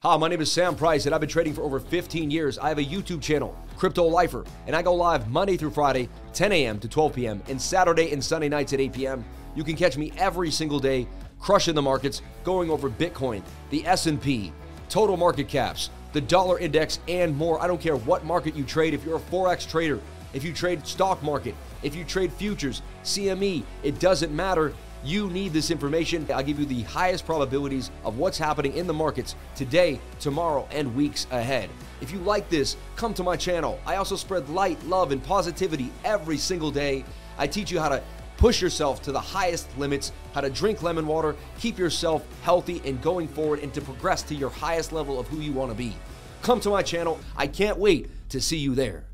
Hi, my name is Sam Price, and I've been trading for over 15 years. I have a YouTube channel, Crypto Lifer, and I go live Monday through Friday, 10 a.m. to 12 p.m., and Saturday and Sunday nights at 8 p.m. You can catch me every single day, crushing the markets, going over Bitcoin, the S&P, total market caps, the dollar index, and more. I don't care what market you trade. If you're a Forex trader, if you trade stock market, if you trade futures, CME, it doesn't matter. You need this information. I'll give you the highest probabilities of what's happening in the markets today, tomorrow, and weeks ahead. If you like this, come to my channel. I also spread light, love, and positivity every single day. I teach you how to push yourself to the highest limits, how to drink lemon water, keep yourself healthy and going forward, and to progress to your highest level of who you want to be. Come to my channel. I can't wait to see you there.